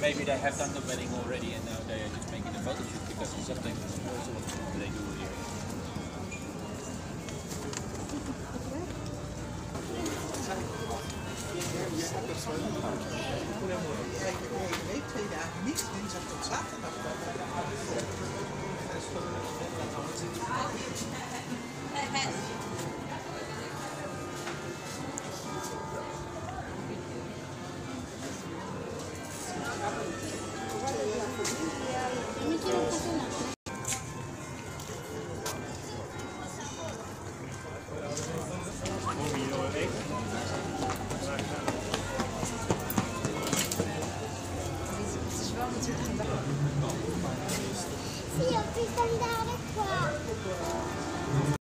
Maybe they have done the wedding already and now they are just making a photo shoot because it's something also what they do here.